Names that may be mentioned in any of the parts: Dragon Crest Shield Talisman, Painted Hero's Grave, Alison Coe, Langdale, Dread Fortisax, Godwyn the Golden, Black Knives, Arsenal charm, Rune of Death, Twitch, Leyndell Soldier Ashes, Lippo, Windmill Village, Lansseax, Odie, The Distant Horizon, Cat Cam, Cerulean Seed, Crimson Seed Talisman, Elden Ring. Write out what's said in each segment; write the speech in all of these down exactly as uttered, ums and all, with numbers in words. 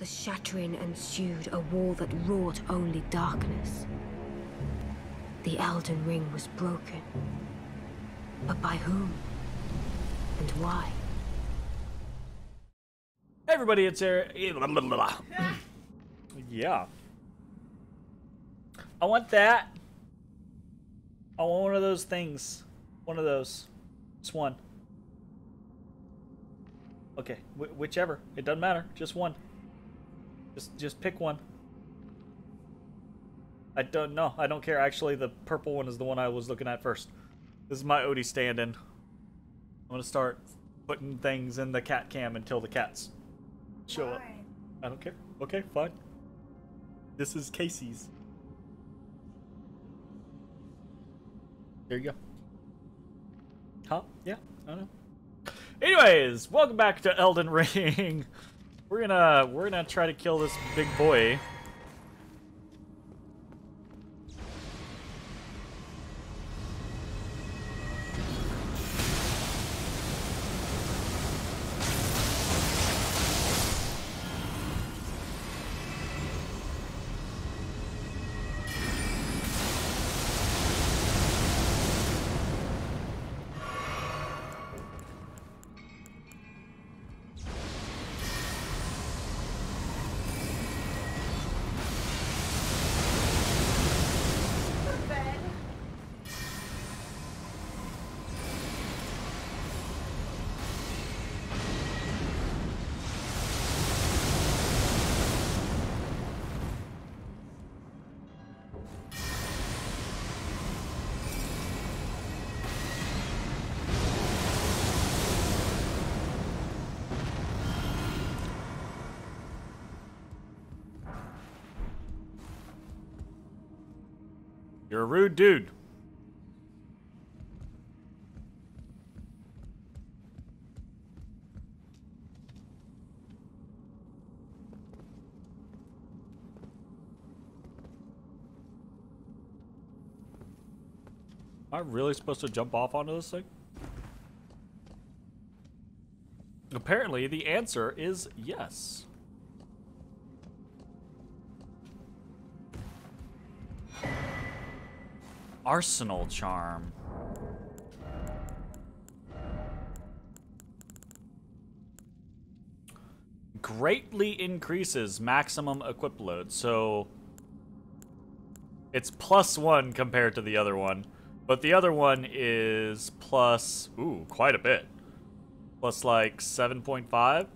The shattering ensued, a wall that wrought only darkness. The Elden Ring was broken. But by whom? And why? Hey everybody, it's Eric. Yeah. I want that. I want one of those things. One of those. Just one. Okay, Wh whichever. It doesn't matter. Just one. Just, just pick one. I don't know. I don't care. Actually, the purple one is the one I was looking at first. This is my Odie stand-in. I'm gonna start putting things in the cat cam until the cats show up. I don't care. Okay, fine. This is Casey's. There you go. Huh? Yeah, I don't know. Anyways, welcome back to Elden Ring. We're gonna we're gonna try to kill this big boy. You're a rude dude. Am I really supposed to jump off onto this thing? Apparently, the answer is yes. Arsenal charm. Greatly increases maximum equip load. So it's plus one compared to the other one. But the other one is plus, ooh, quite a bit. Plus like seven point five?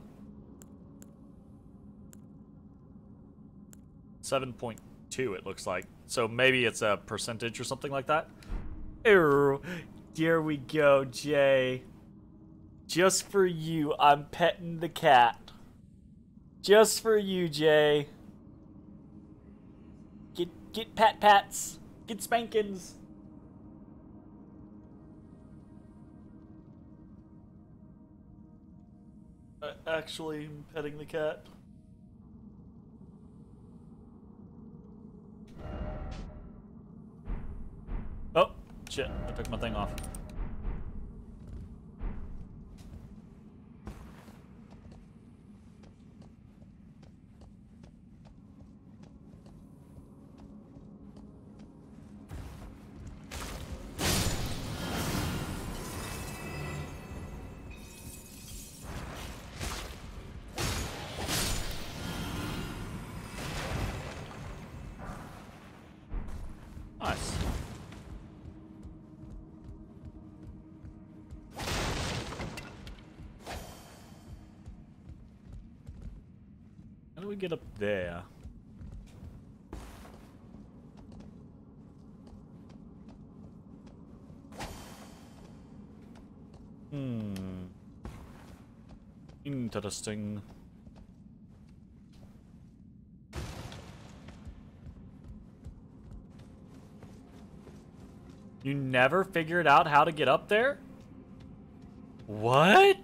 seven point two it looks like. So maybe it's a percentage or something like that. Ew, there we go, Jay. Just for you, I'm petting the cat. Just for you, Jay. Get get pat pats. Get spankings. Uh, actually, I'm petting the cat. Oh, shit. I took my thing off. Get up there. Hmm. Interesting. You never figured out how to get up there? What?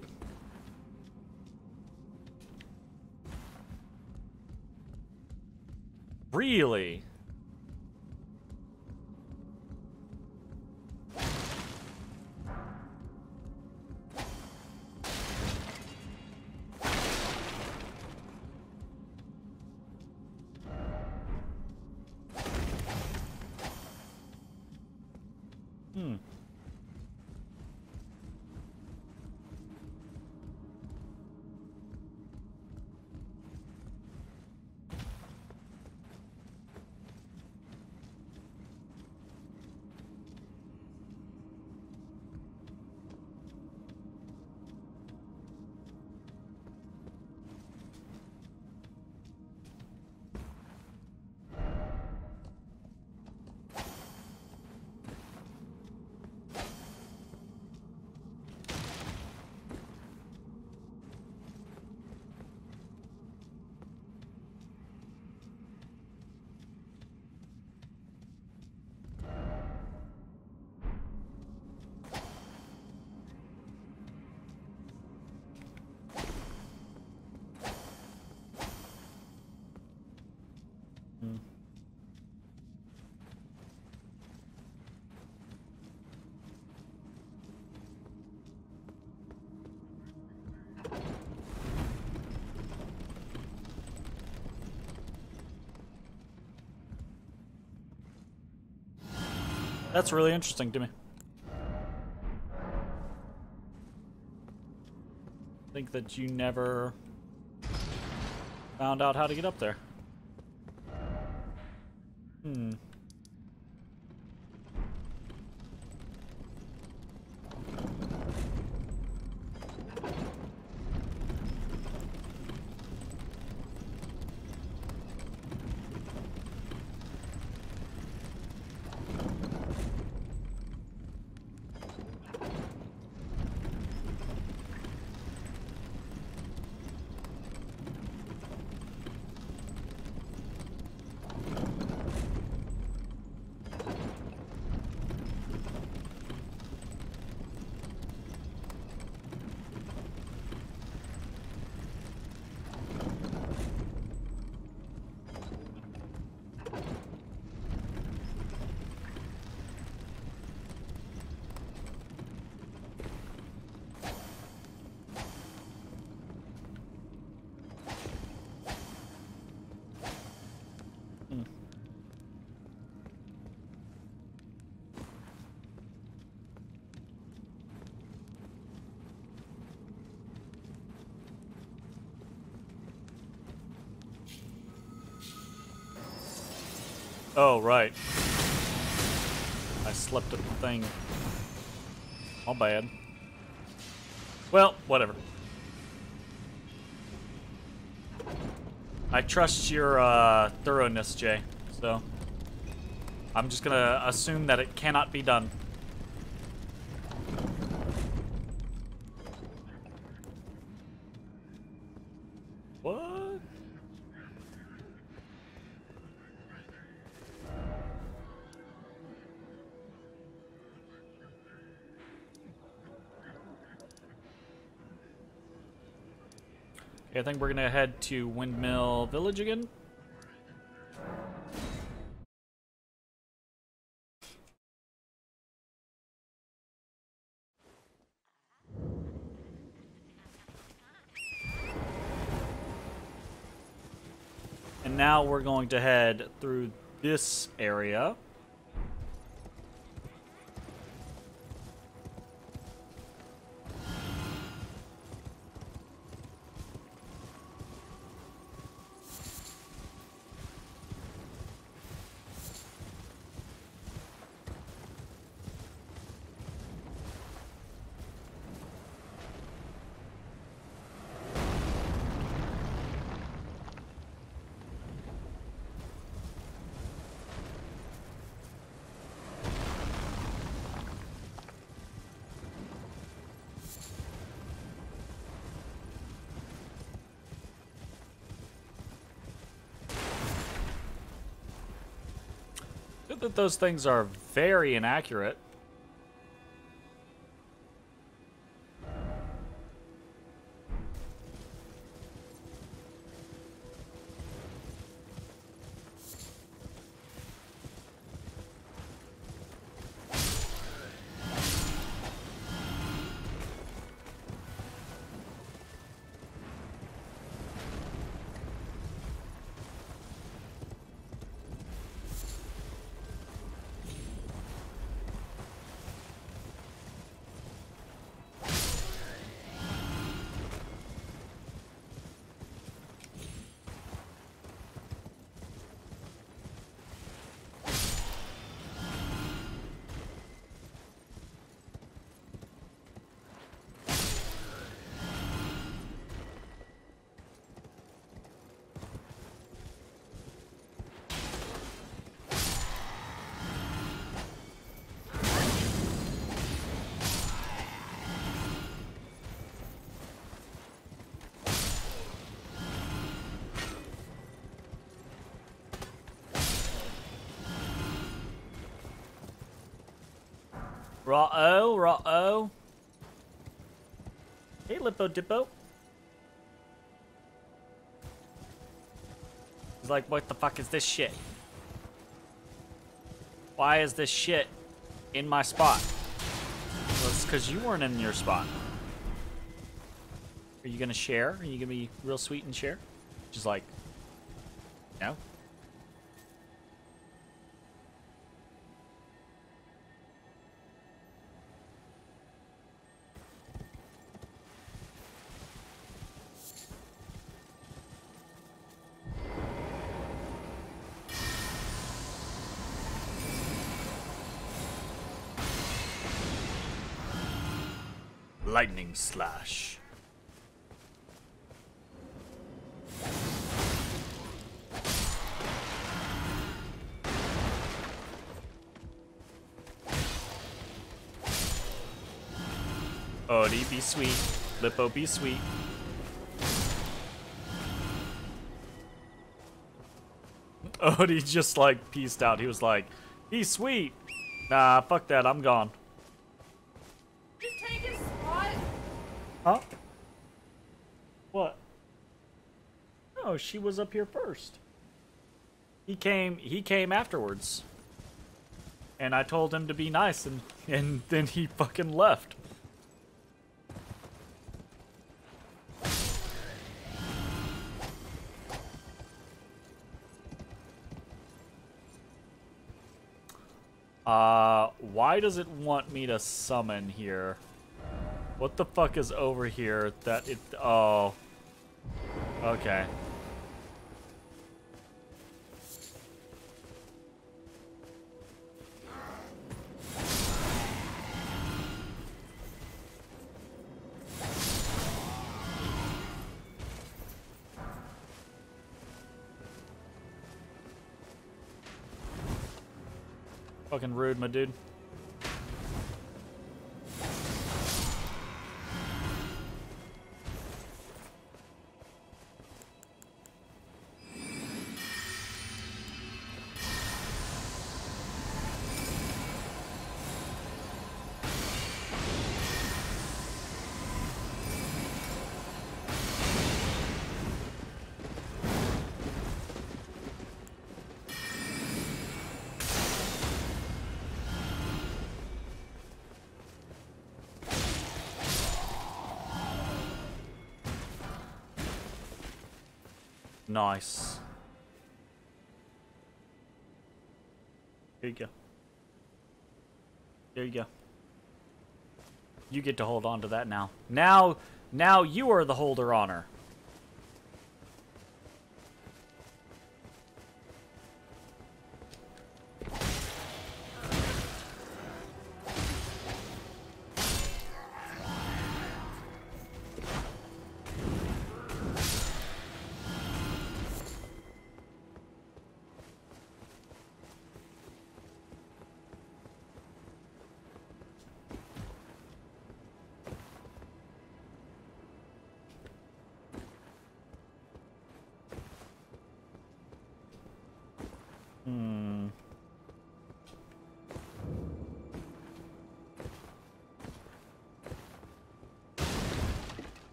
Really? Mm. That's really interesting to me. I think that you never found out how to get up there. Hmm. Oh, right. I slept at the thing. All bad. Well, whatever. I trust your uh, thoroughness, Jay, so I'm just gonna assume that it cannot be done. I think we're gonna head to Windmill Village again. And now we're going to head through this area. That those things are very inaccurate. Raw-o, raw-o. Hey, Lippo Dippo. Is He's like, what the fuck is this shit? Why is this shit in my spot? Well, it's because you weren't in your spot. Are you gonna share? Are you gonna be real sweet and share? Just like, no. Lightning slash. Odie, be sweet. Lippo, be sweet. Odie just like peaced out. He was like, be sweet. Nah, fuck that. I'm gone. Huh? What? No, she was up here first. He came he came afterwards. And I told him to be nice and, and then he fucking left. Uh why does it want me to summon here? What the fuck is over here that it... Oh. Okay. Fucking rude, my dude. Nice. Here you go. There you go. You get to hold on to that now. Now, now you are the holder honor.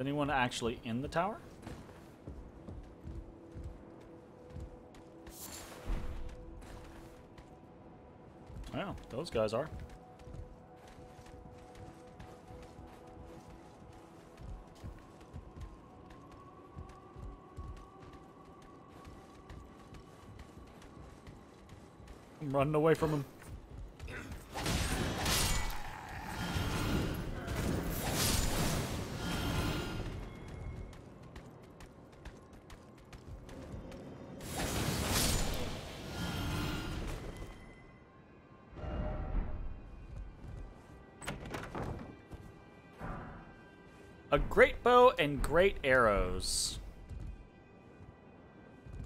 Anyone actually in the tower? Wow, those guys are. I'm running away from him. A great bow and great arrows.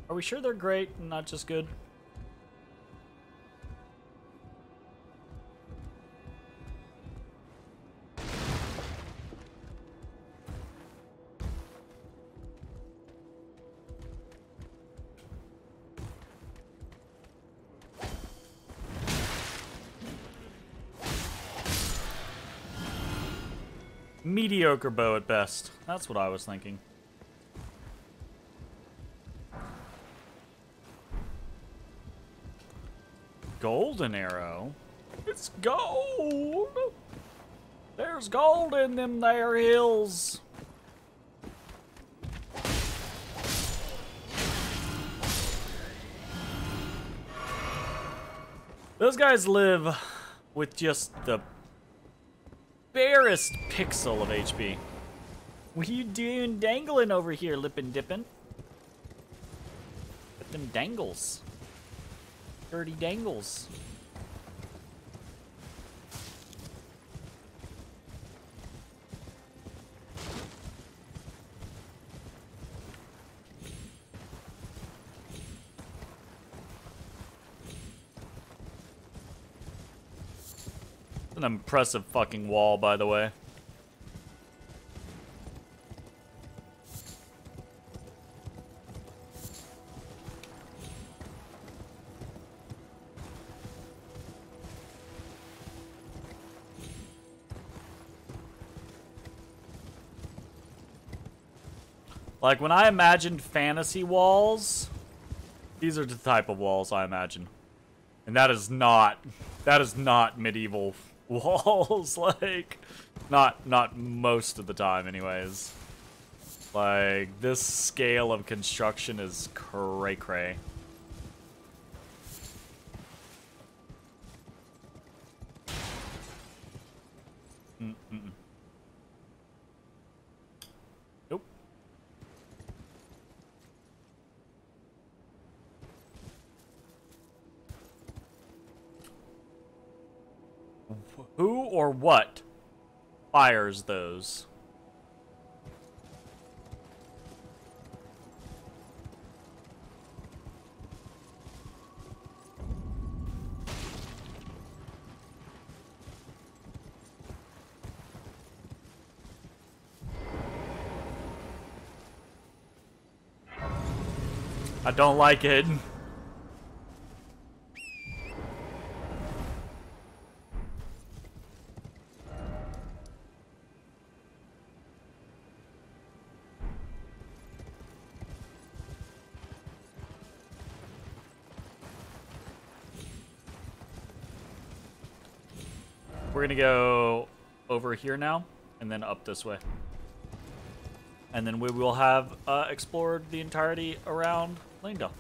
Are we sure they're great and not just good? Mediocre bow at best. That's what I was thinking. Golden arrow? It's gold! There's gold in them there hills! Those guys live with just the barest pixel of H P. What are you doing dangling over here, lippin' dippin'? Get them dangles. Dirty dangles. An impressive fucking wall, by the way. Like, when I imagined fantasy walls, these are the type of walls I imagine. And that is not, that is not medieval walls, like, not not most of the time anyways. Like, this scale of construction is cray cray. Mm -mm. Nope. Who or what fires those? I don't like it. We're gonna go over here now, and then up this way. And then we will have uh, explored the entirety around Langdale.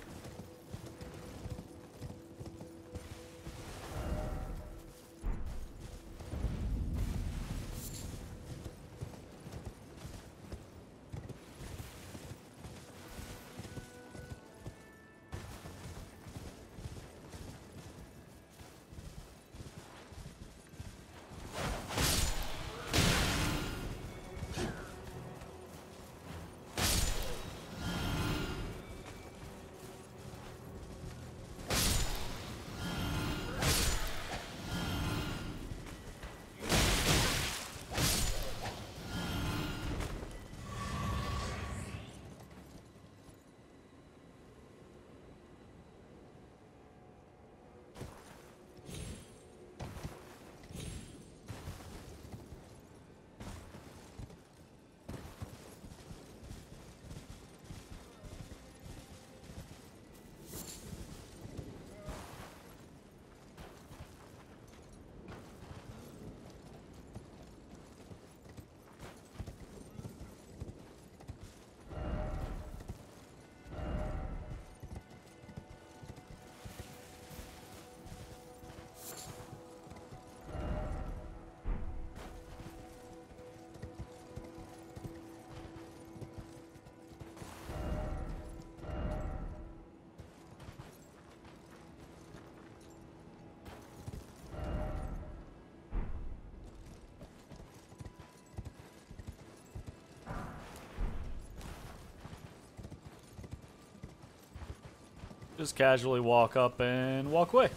Just casually walk up and walk away.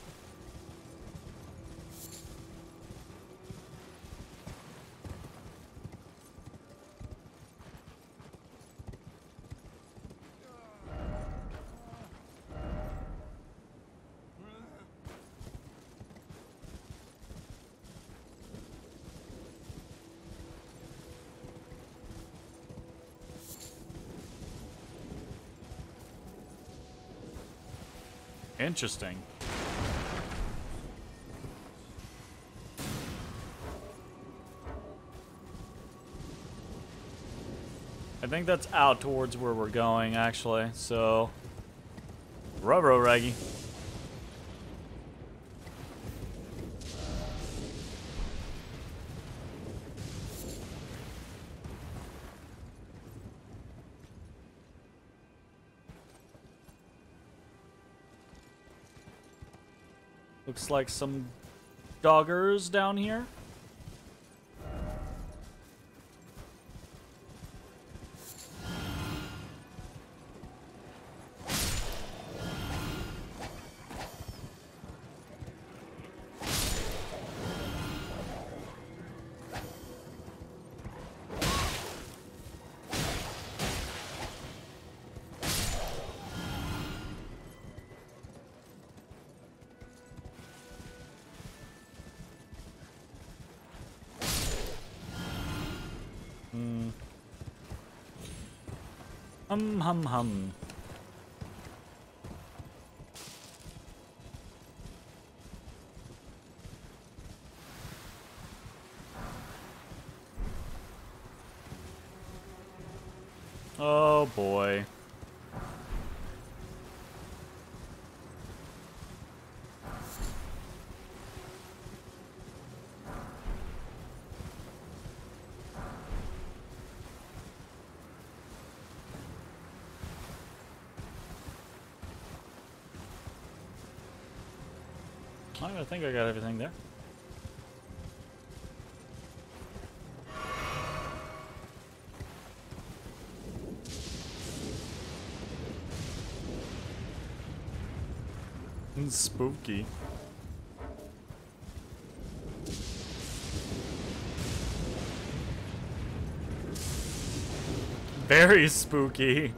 Interesting. I think that's out towards where we're going, actually, so... Rubro Reggie. Looks like some doggers down here. Hum, hum, hum. Oh, boy. I think I got everything there. It's spooky. Very spooky.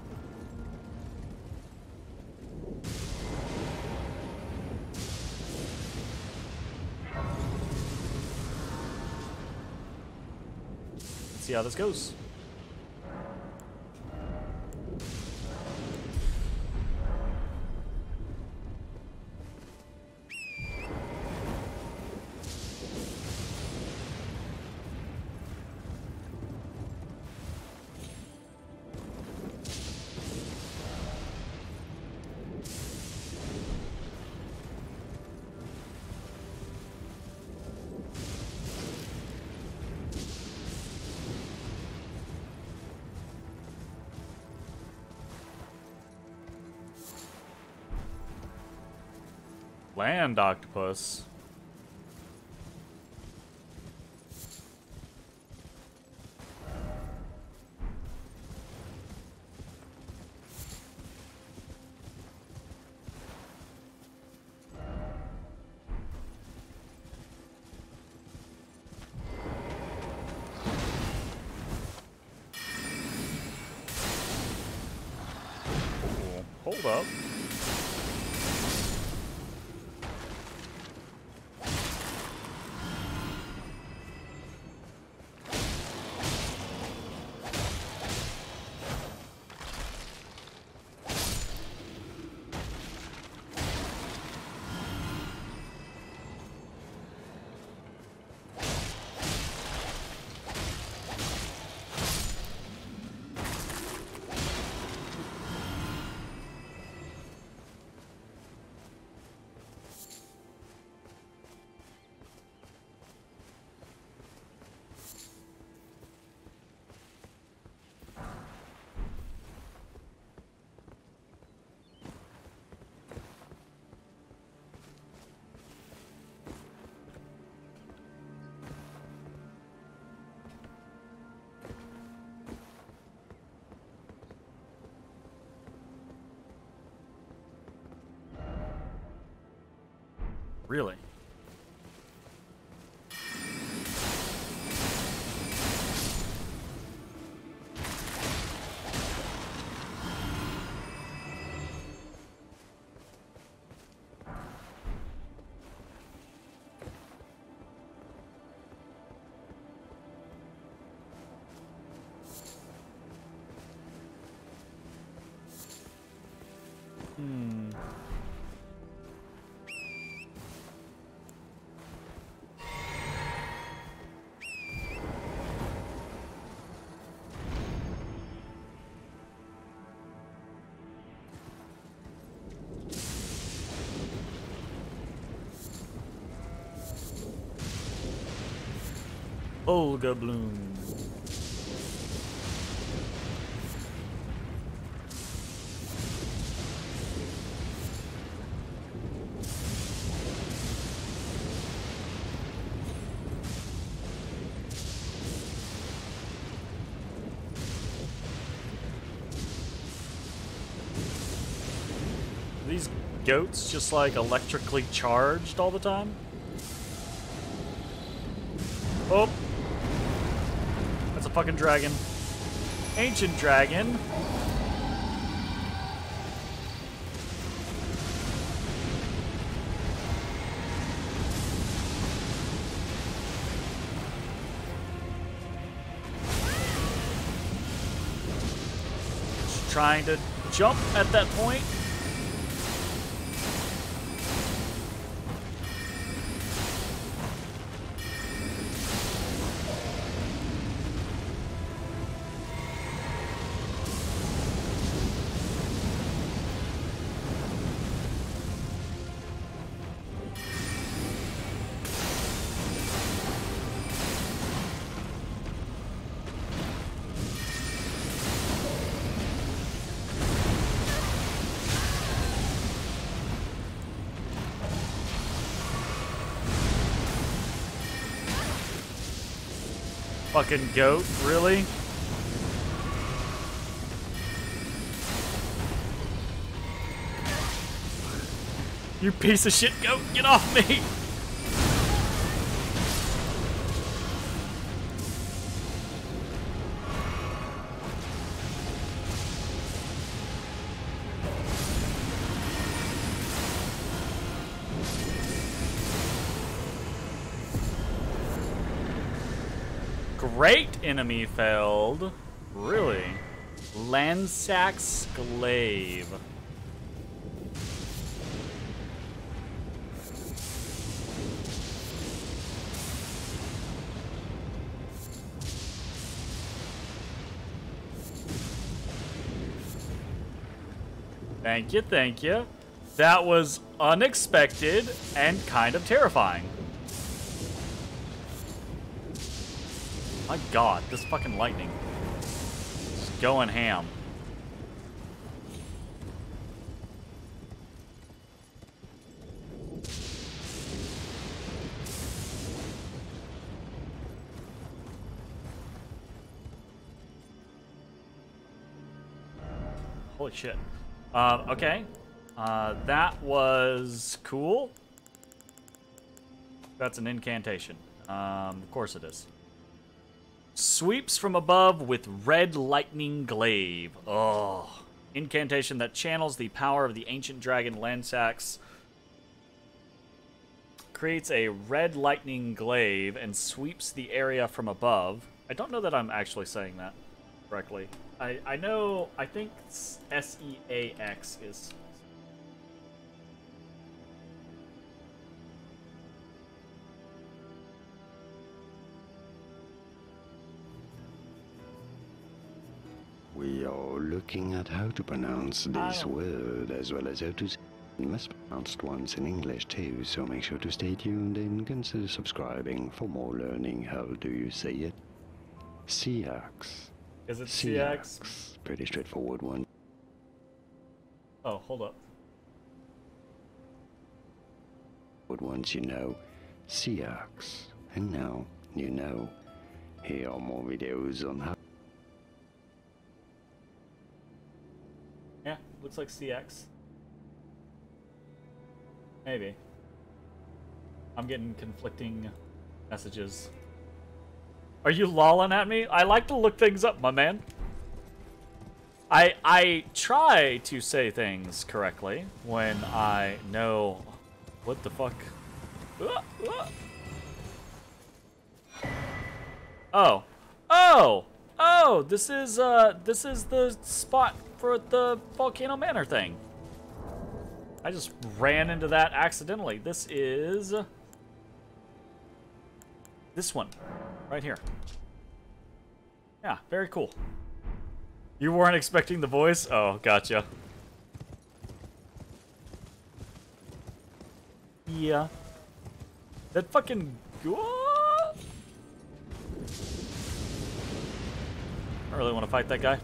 See how this goes. Land octopus. Cool. Hold up. Really? Hmm. Olga Bloom. These goats just like electrically charged all the time? Oh! That's a fucking dragon. Ancient dragon! Just trying to jump at that point. Fucking goat, really? You piece of shit goat, get off me! Great enemy failed. Really? Lansseax Glaive. Thank you, thank you. That was unexpected and kind of terrifying. My god, this fucking lightning is going ham. Holy shit. Uh, okay. Uh, that was cool. That's an incantation. Um, of course it is. Sweeps from above with red lightning glaive. Oh, incantation that channels the power of the ancient dragon Lansseax. Creates a red lightning glaive and sweeps the area from above. I don't know that I'm actually saying that correctly. I, I know, I think S E A X is... We are looking at how to pronounce this word, as well as how to say it mispronounced once in English too, so make sure to stay tuned and consider subscribing for more learning. How do you say it? C X. Is it C X? C X. Pretty straightforward one. Oh, hold up. But once you know, C X. And now, you know. Here are more videos on how. Yeah, looks like C X. Maybe. I'm getting conflicting messages. Are you lolling at me? I like to look things up, my man. I I try to say things correctly when I know what the fuck. Oh. Oh. Oh, this is uh this is the spot for the Volcano Manor thing. I just ran into that accidentally. This is this one right here. Yeah, very cool. You weren't expecting the voice? Oh, gotcha. Yeah. That fucking... don't really want to fight that guy.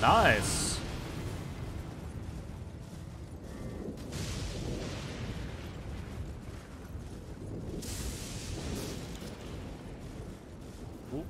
Nice. Ooh.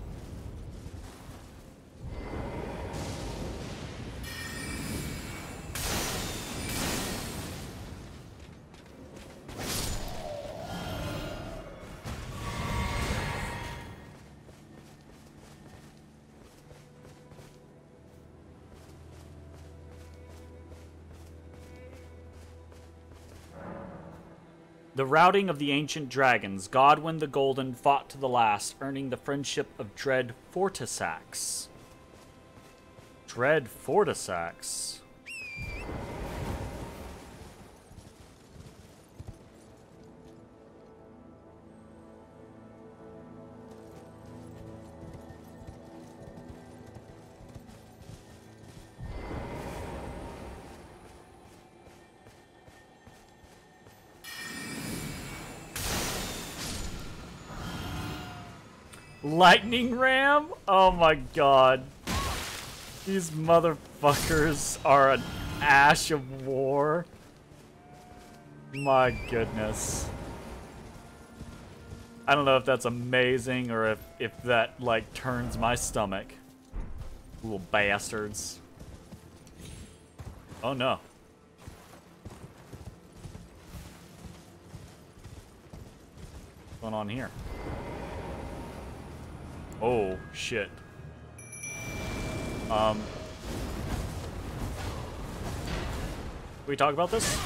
The routing of the ancient dragons, Godwyn the Golden fought to the last, earning the friendship of Dread Fortisax. Dread Fortisax. Lightning Ram? Oh my god. These motherfuckers are an ash of war. My goodness. I don't know if that's amazing or if, if that, like, turns my stomach. Little bastards. Oh no. What's going on here? Oh, shit. Um. Can we talk about this?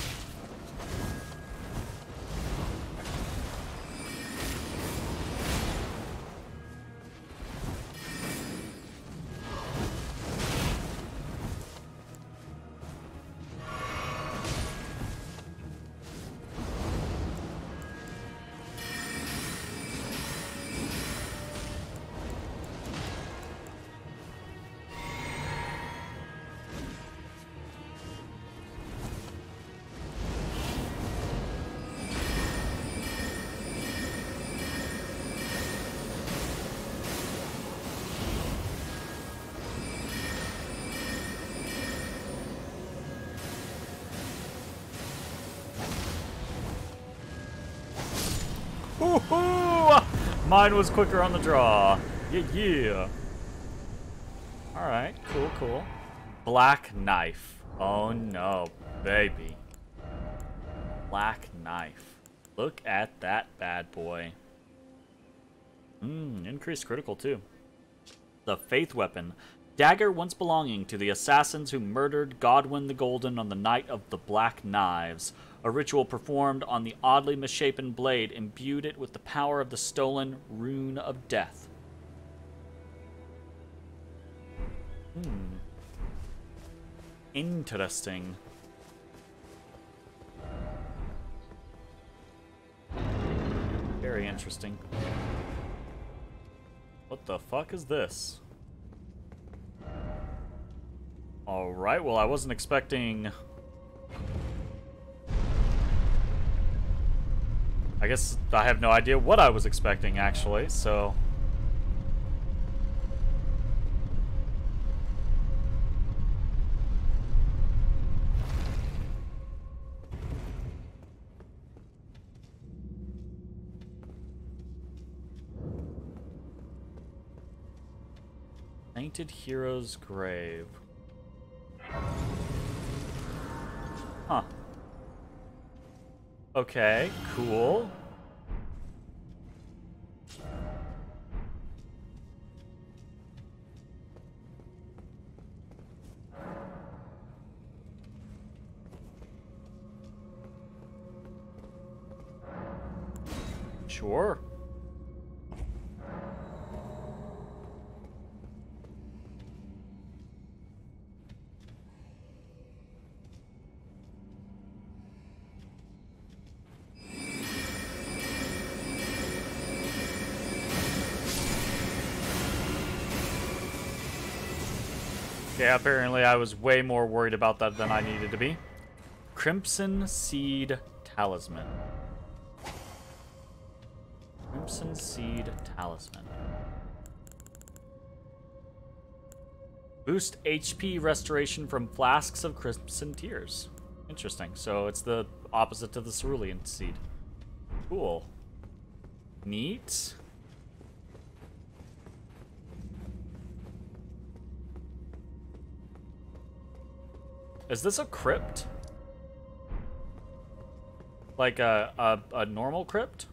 Mine was quicker on the draw. Yeah, yeah. All right, cool, cool. Black Knife. Oh no, baby. Black Knife. Look at that bad boy. Mmm, increased critical too. The Faith Weapon. Dagger once belonging to the assassins who murdered Godwyn the Golden on the night of the Black Knives. A ritual performed on the oddly misshapen blade imbued it with the power of the stolen Rune of Death. Hmm. Interesting. Very interesting. What the fuck is this? Alright, well, I wasn't expecting... I guess I have no idea what I was expecting, actually, so... Painted Hero's Grave. Huh. Okay, cool. Sure. Yeah, apparently I was way more worried about that than I needed to be. Crimson Seed Talisman. Crimson Seed Talisman. Boost H P restoration from flasks of Crimson Tears. Interesting. So it's the opposite to the Cerulean Seed. Cool. Neat. Is this a crypt? Like a, a, a normal crypt?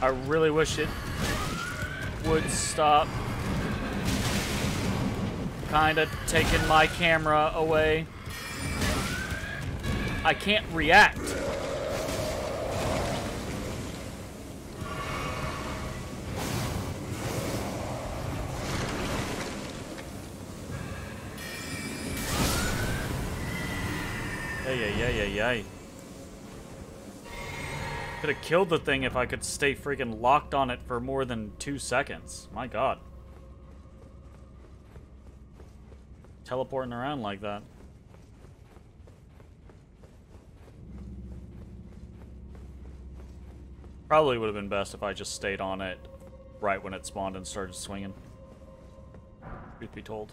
I really wish it would stop kind of taking my camera away. I can't react. Ay, ay, ay, ay, ay. Could have killed the thing if I could stay freaking locked on it for more than two seconds. My god. Teleporting around like that. Probably would have been best if I just stayed on it right when it spawned and started swinging. Truth be told.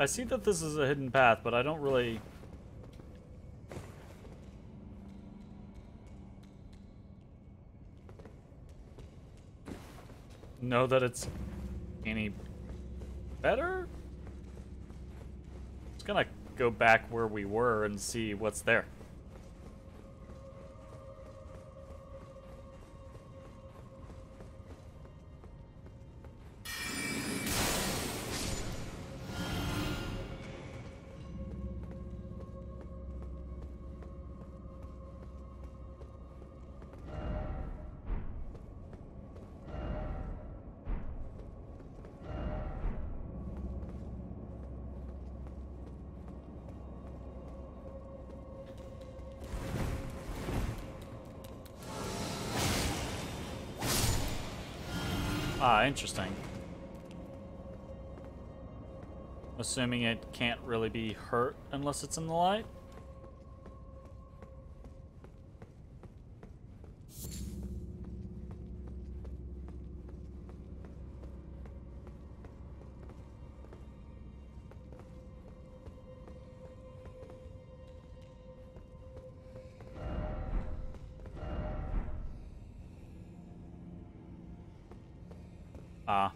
I see that this is a hidden path, but I don't really... know that it's any better? I'm just gonna go back where we were and see what's there. Ah, interesting. Assuming it can't really be hurt unless it's in the light. Ah.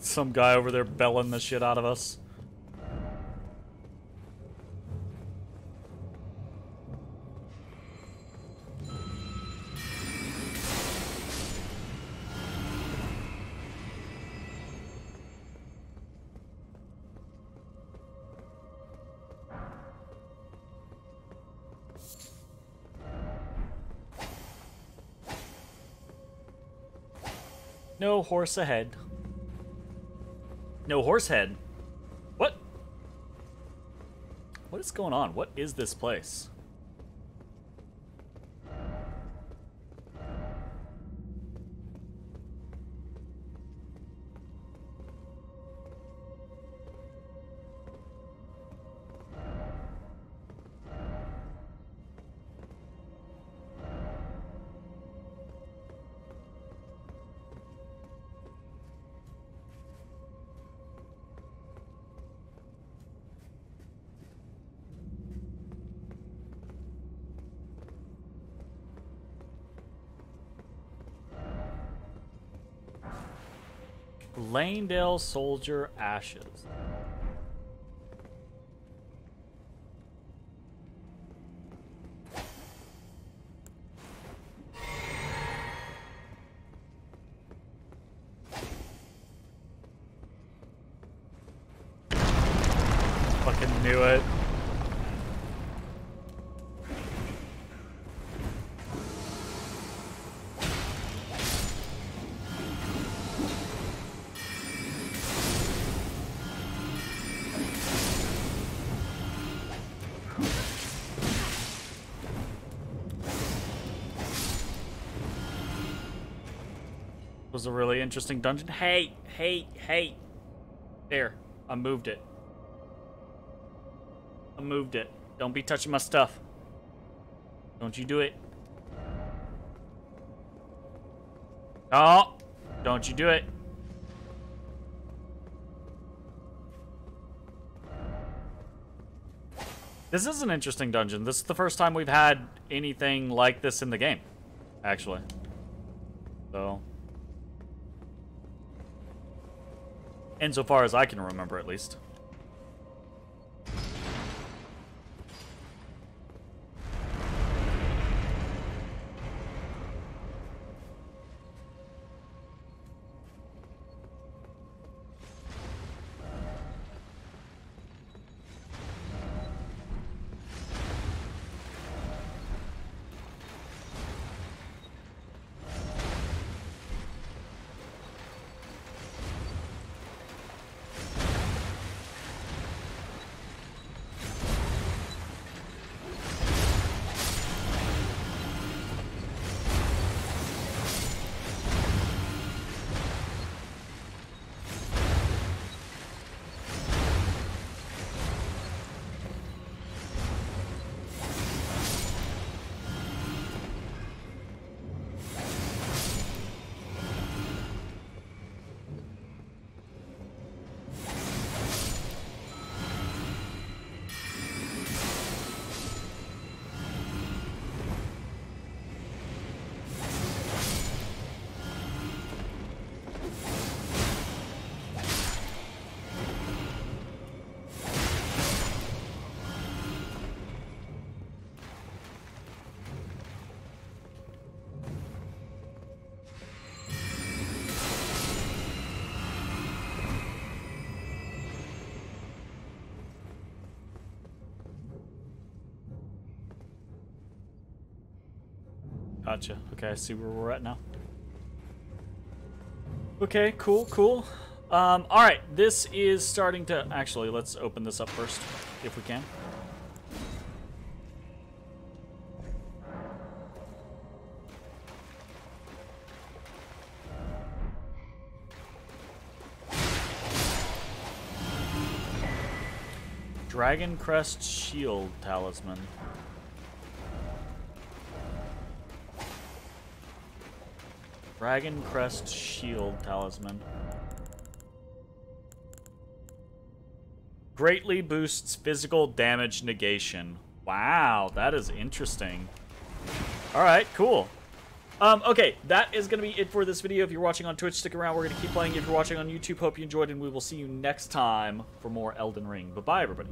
Some guy over there belling the shit out of us. No horse ahead. No horse head. What? What is going on? What is this place? Leyndell Soldier Ashes. Fucking knew it. Was a really interesting dungeon. Hey, hey, hey. There. I moved it. I moved it. Don't be touching my stuff. Don't you do it. Oh, don't you do it. This is an interesting dungeon. This is the first time we've had anything like this in the game, actually. So... insofar as I can remember, at least. Gotcha. Okay, I see where we're at now. Okay, cool, cool. Um, Alright, this is starting to... Actually, let's open this up first, if we can. Dragon Crest Shield Talisman. Dragon Crest Shield Talisman. Greatly boosts physical damage negation. Wow, that is interesting. All right, cool. Um, okay, that is going to be it for this video. If you're watching on Twitch, stick around. We're going to keep playing. If you're watching on YouTube, hope you enjoyed, and we will see you next time for more Elden Ring. Bye-bye, everybody.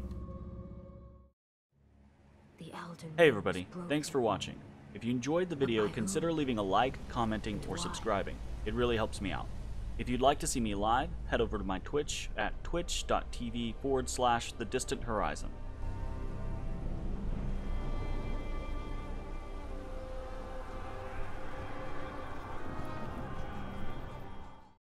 Hey, everybody. Thanks for watching. If you enjoyed the video, consider leaving a like, commenting, or subscribing. It really helps me out. If you'd like to see me live, head over to my Twitch at twitch dot t v forward slash the distant horizon.